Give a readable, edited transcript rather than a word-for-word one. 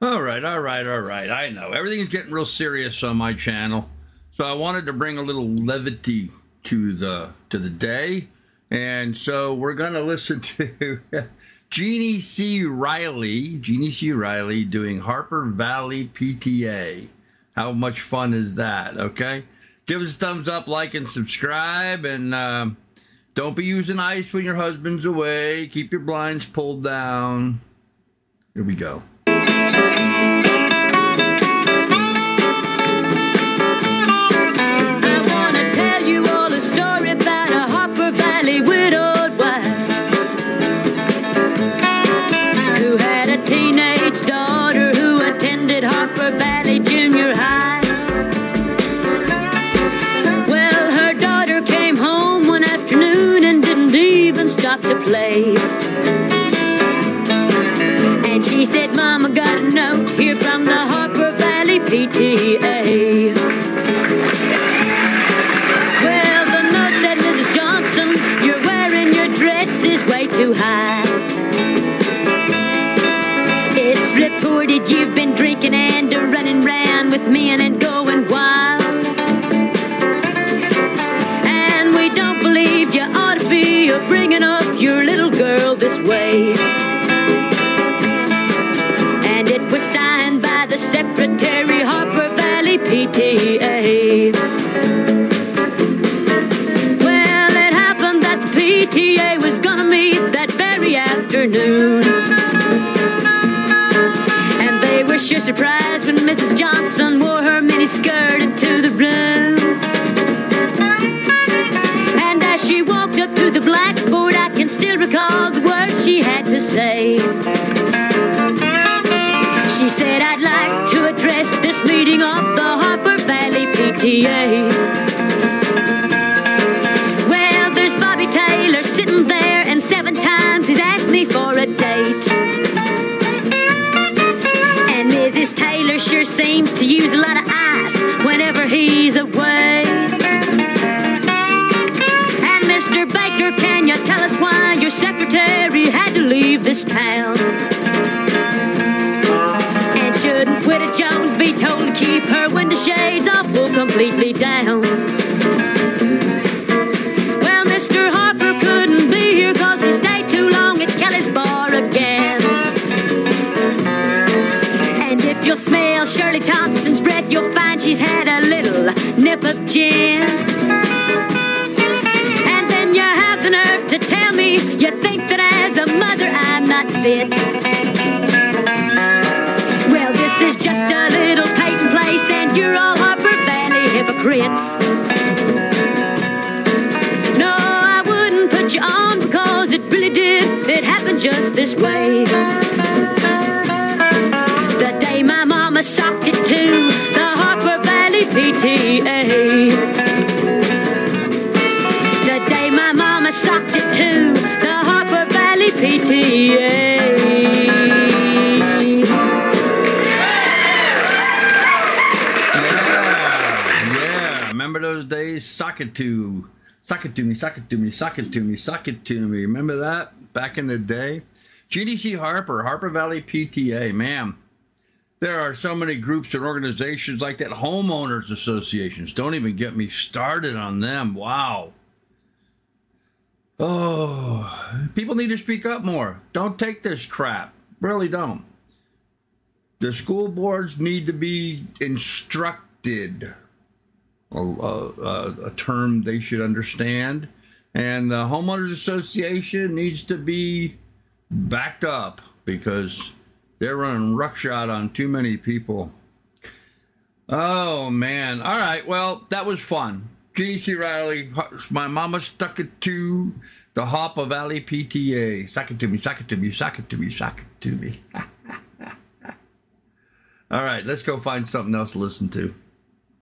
All right. I know. Everything's getting real serious on my channel. So I wanted to bring a little levity to the day. And so we're going to listen to Jeannie C. Riley. Jeannie C. Riley doing Harper Valley P.T.A. How much fun is that? Okay. Give us a thumbs up, like, and subscribe. And don't be using ice when your husband's away. Keep your blinds pulled down. Here we go. I want to tell you all a story about a Harper Valley widowed wife who had a teenage daughter who attended Harper Valley Junior High. Well, her daughter came home one afternoon and didn't even stop to play. And she said, "Mama, got a note here from the Harper Valley P.T.A." Well, the note said, "Mrs. Johnson, you're wearing your dress is way too high. It's reported you've been drinking and running round with men and going wild. And we don't believe you ought to be bringing up your little girl this way." It was signed by the secretary, Harper Valley P.T.A. Well, it happened that the P.T.A. was gonna meet that very afternoon, and they were sure surprised when Mrs. Johnson wore her miniskirt into the room. And as she walked up to the blackboard, I can still recall the words she had to say. She said, "I'd like to address this meeting of the Harper Valley P.T.A. Well, there's Bobby Taylor sitting there, and 7 times he's asked me for a date. And Mrs. Taylor sure seems to use a lot of ice whenever he's away. And Mr. Baker, can you tell us why your secretary had to leave this town? Shouldn't Widow Jones be told to keep her window shades off or completely down? Well, Mr. Harper couldn't be here 'cause he stayed too long at Kelly's bar again. And if you'll smell Shirley Thompson's breath, you'll find she's had a little nip of gin. And then you have the nerve to tell me you think that as a mother I'm not fit. This is just a little Peyton Place, and you're all Harper Valley hypocrites. No, I wouldn't put you on because it really did. It happened just this way. The day my mama socked it to the Harper Valley P.T.A. The day my mama socked it to the Harper Valley P.T.A. Those days, sock it to me. Remember that back in the day? Jeannie C. Harper, Harper Valley P.T.A. Ma'am, there are so many groups and organizations like that. Homeowners associations. Don't even get me started on them. Wow. Oh, people need to speak up more. Don't take this crap. Really don't. The school boards need to be instructed. A term they should understand, and the homeowners association needs to be backed up because they're running roughshod on too many people. Oh man! All right, well that was fun. Jeannie C. Riley, my mama stuck it to the Harper Valley P.T.A. Sock it to me, sock it to me, sock it to me, sock it to me. All right, let's go find something else to listen to.